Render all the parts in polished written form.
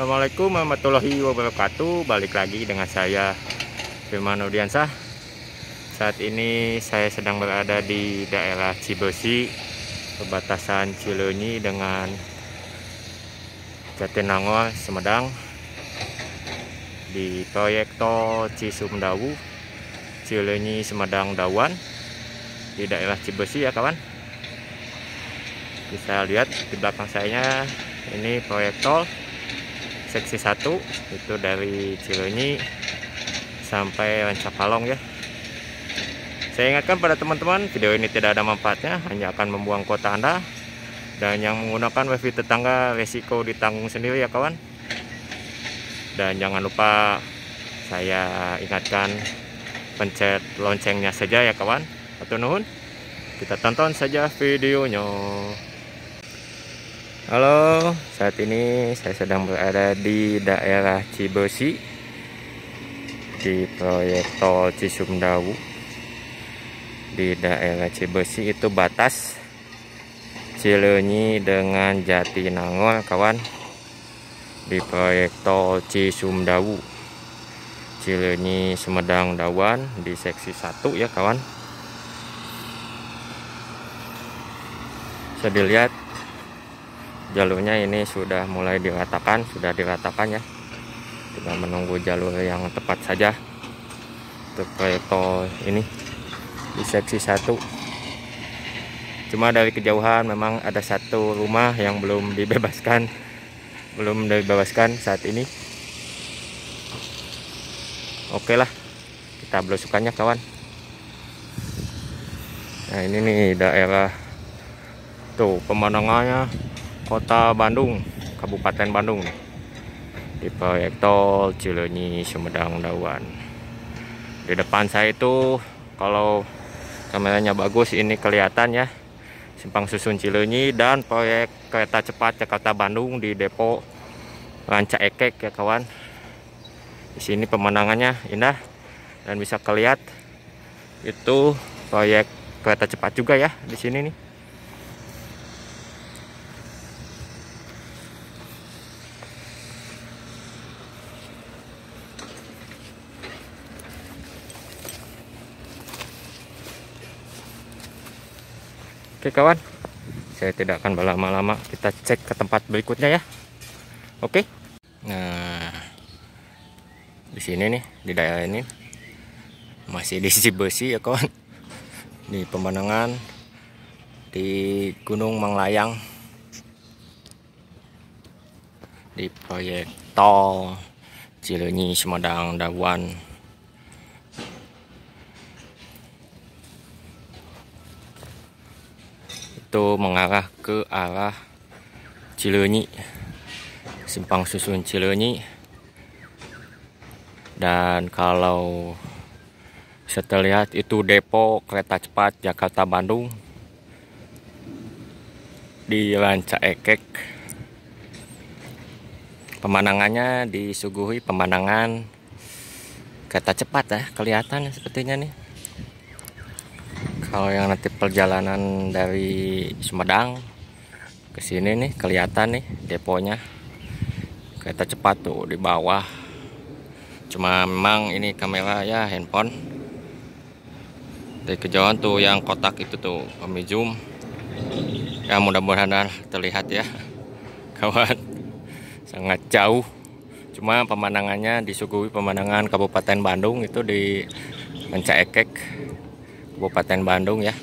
Assalamualaikum warahmatullahi wabarakatuh. Balik lagi dengan saya Firman Udiansah. Saat ini saya sedang berada di daerah Cibeusi, perbatasan Cileunyi dengan Jatinangor, Sumedang, di proyek tol Cisumdawu, Cileunyi, Sumedang, Dawan, di daerah Cibeusi ya kawan. Bisa lihat di belakang saya ini proyek tol seksi 1, itu dari Cileunyi sampai Rancakalong ya. Saya ingatkan pada teman-teman, video ini tidak ada manfaatnya, hanya akan membuang kuota Anda, dan yang menggunakan wifi tetangga resiko ditanggung sendiri ya kawan. Dan jangan lupa saya ingatkan, pencet loncengnya saja ya kawan. Hatur nuhun. Kita tonton saja videonya. Halo, saat ini saya sedang berada di daerah Cibeusi, di proyek tol Cisumdawu. Di daerah Cibeusi itu batas Cileunyi dengan Jatinangor kawan. Di proyek tol Cisumdawu, Cileunyi, Sumedang, Dawan, di seksi 1 ya kawan. Bisa dilihat jalurnya ini sudah mulai diratakan, ya. Tinggal menunggu jalur yang tepat saja untuk proyek tol ini di seksi 1. Cuma dari kejauhan memang ada satu rumah yang belum dibebaskan saat ini. Oke lah, kita belusukannya kawan. Nah ini nih daerah tuh pemandangannya. Kota Bandung, Kabupaten Bandung, di proyek tol Cileunyi, Sumedang, Dawan. Di depan saya itu, kalau kameranya bagus, ini kelihatan ya, simpang susun Cileunyi dan proyek kereta cepat Jakarta Bandung di depo Rancaekek ya kawan. Di sini pemandangannya indah dan bisa kelihatan itu proyek kereta cepat juga ya di sini nih. Oke kawan, saya tidak akan berlama-lama, kita cek ke tempat berikutnya ya. Oke. Nah, di sini nih, di daerah ini masih di Cibeusi ya kawan. Di pemandangan di Gunung Manglayang, di proyek tol Cileunyi, Sumedang, Dawan. Itu mengarah ke arah Cileunyi, simpang susun Cileunyi. Dan kalau bisa terlihat itu depo kereta cepat Jakarta Bandung di Rancaekek. Pemandangannya disuguhi pemandangan kereta cepat ya, kelihatan sepertinya nih. Kalau yang nanti perjalanan dari Sumedang ke sini nih, kelihatan nih deponya kereta cepat tuh di bawah. Cuma memang ini kamera ya handphone, dari kejauhan tuh yang kotak itu tuh kami zoom ya, mudah-mudahan terlihat ya kawan. Sangat jauh, cuma pemandangannya disuguhi pemandangan Kabupaten Bandung itu di Rancaekek, Kabupaten Bandung ya.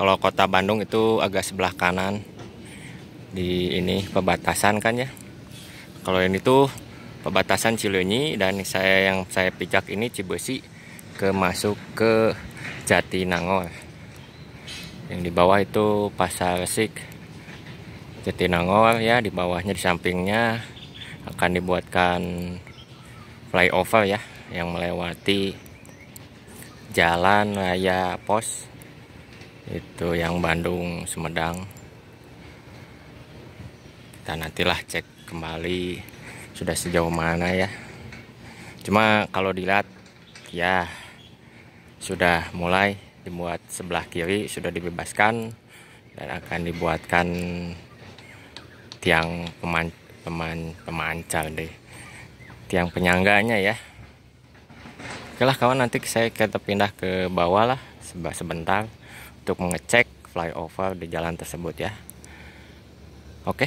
Kalau kota Bandung itu agak sebelah kanan, di ini perbatasan kan ya. Kalau ini tuh perbatasan Cileunyi, dan yang saya pijak ini Cibeusi ke masuk ke Jatinangor. Yang di bawah itu Pasar Resik, Jatinangor ya. Di bawahnya, di sampingnya akan dibuatkan flyover ya, yang melewati Jalan Raya Pos itu yang Bandung Sumedang. Kita nantilah cek kembali sudah sejauh mana ya. Cuma kalau dilihat ya sudah mulai dibuat, sebelah kiri sudah dibebaskan dan akan dibuatkan tiang pemancar deh, tiang penyangganya ya. Oke lah kawan, nanti saya kita pindah ke bawah lah sebentar untuk mengecek flyover di jalan tersebut ya. Oke.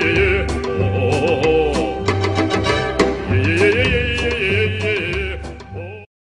Yeah.